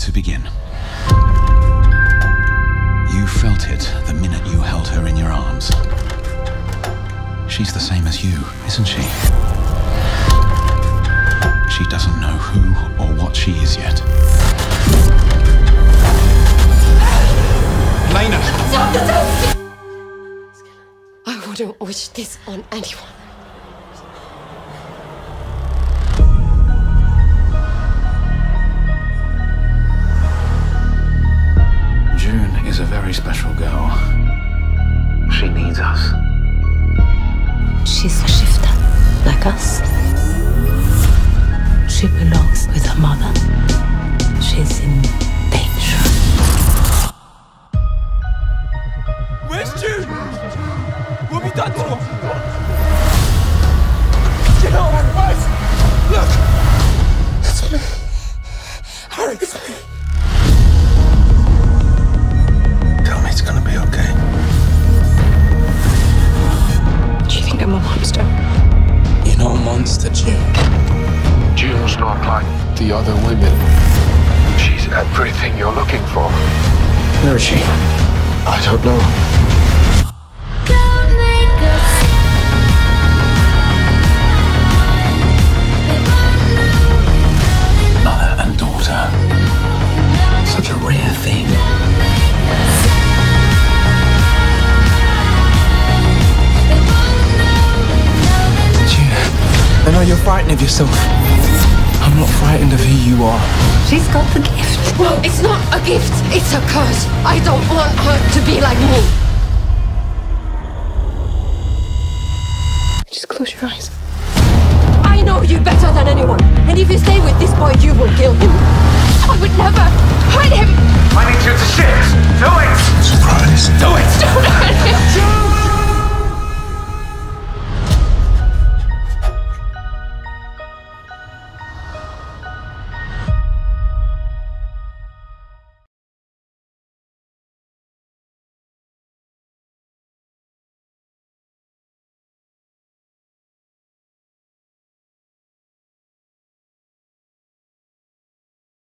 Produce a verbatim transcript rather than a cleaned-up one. to begin. You felt it the minute you held her in your arms. She's the same as you, isn't she? She doesn't know who or what she is yet. Lena! I wouldn't wish this on anyone. Is a very special girl. She needs us. She's a shifter, like us. She belongs with her mother. She's in danger. Where's June? What have you done to her? Get out of my face! Look! It's me. Harry, it's me. I'm a monster. You're not a monster, June. June's not like the other women. She's everything you're looking for. Where is she? I don't know. Don't make us. Mother and daughter. Such a rare thing. I know you're frightened of yourself. I'm not frightened of who you are. She's got the gift. Well, it's not a gift, it's a curse. I don't want her to be like me. Just close your eyes. I know you better than anyone. And if you stay with this boy, you will kill him.